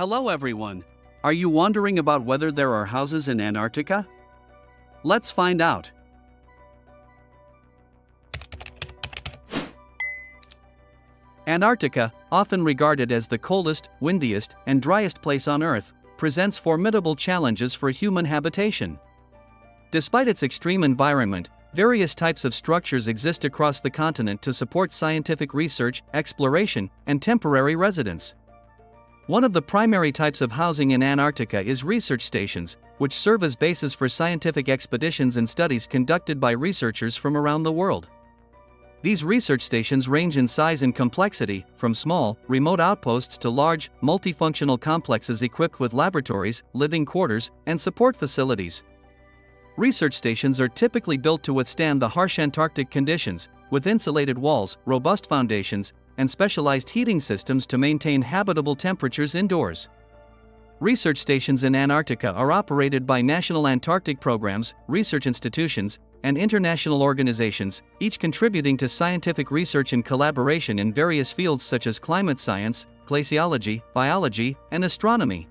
Hello everyone! Are you wondering about whether there are houses in Antarctica? Let's find out! Antarctica, often regarded as the coldest, windiest, and driest place on Earth, presents formidable challenges for human habitation. Despite its extreme environment, various types of structures exist across the continent to support scientific research, exploration, and temporary residence. One of the primary types of housing in Antarctica is research stations, which serve as bases for scientific expeditions and studies conducted by researchers from around the world. These research stations range in size and complexity, from small, remote outposts to large, multifunctional complexes equipped with laboratories, living quarters, and support facilities. Research stations are typically built to withstand the harsh Antarctic conditions, with insulated walls, robust foundations, and specialized heating systems to maintain habitable temperatures indoors. Research stations in Antarctica are operated by national Antarctic programs, research institutions, and international organizations, each contributing to scientific research and collaboration in various fields such as climate science, glaciology, biology, and astronomy.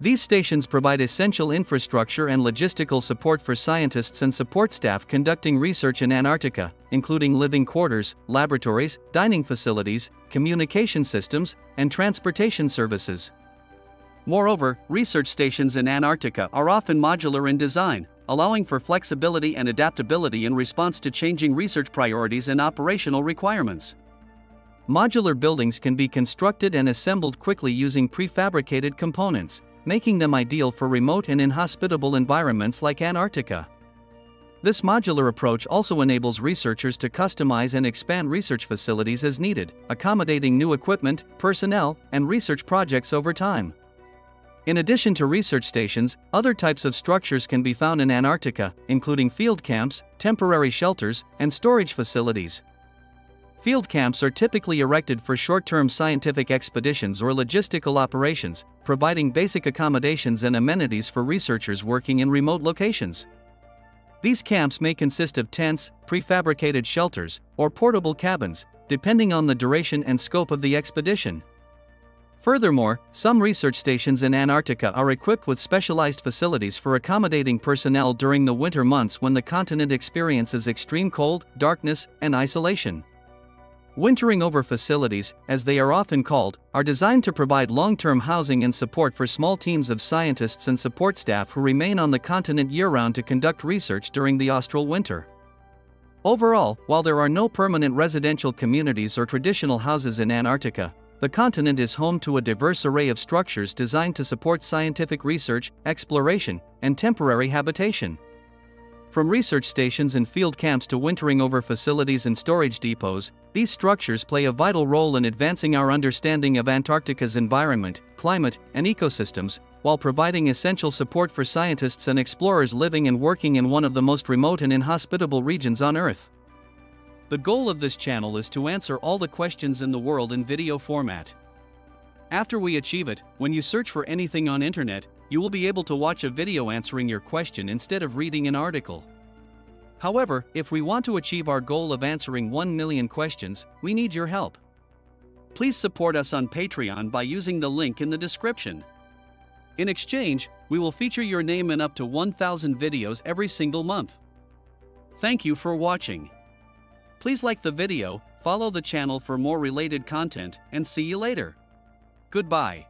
These stations provide essential infrastructure and logistical support for scientists and support staff conducting research in Antarctica, including living quarters, laboratories, dining facilities, communication systems, and transportation services. Moreover, research stations in Antarctica are often modular in design, allowing for flexibility and adaptability in response to changing research priorities and operational requirements. Modular buildings can be constructed and assembled quickly using prefabricated components, making them ideal for remote and inhospitable environments like Antarctica. This modular approach also enables researchers to customize and expand research facilities as needed, accommodating new equipment, personnel, and research projects over time. In addition to research stations, other types of structures can be found in Antarctica, including field camps, temporary shelters, and storage facilities. Field camps are typically erected for short-term scientific expeditions or logistical operations, providing basic accommodations and amenities for researchers working in remote locations. These camps may consist of tents, prefabricated shelters, or portable cabins, depending on the duration and scope of the expedition. Furthermore, some research stations in Antarctica are equipped with specialized facilities for accommodating personnel during the winter months when the continent experiences extreme cold, darkness, and isolation. Wintering over facilities, as they are often called, are designed to provide long-term housing and support for small teams of scientists and support staff who remain on the continent year-round to conduct research during the austral winter. Overall, while there are no permanent residential communities or traditional houses in Antarctica, the continent is home to a diverse array of structures designed to support scientific research, exploration, and temporary habitation. From research stations and field camps to wintering over facilities and storage depots, these structures play a vital role in advancing our understanding of Antarctica's environment, climate, and ecosystems, while providing essential support for scientists and explorers living and working in one of the most remote and inhospitable regions on Earth. The goal of this channel is to answer all the questions in the world in video format. After we achieve it, when you search for anything on internet, you will be able to watch a video answering your question instead of reading an article. However, if we want to achieve our goal of answering 1 million questions, we need your help. Please support us on Patreon by using the link in the description. In exchange, we will feature your name in up to 1,000 videos every single month. Thank you for watching. Please like the video, follow the channel for more related content, and see you later. Goodbye.